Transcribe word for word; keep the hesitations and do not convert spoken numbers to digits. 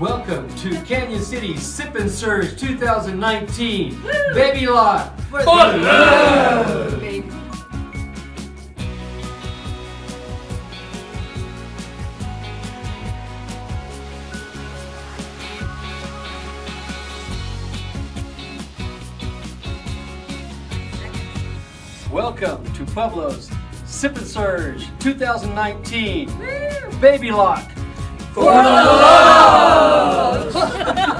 Welcome to Canon City Sip n Serge twenty nineteen. Woo! Baby Lock for the love! Baby. Welcome to Pueblo's Sip n Serge twenty nineteen. Woo! Baby Lock for the love!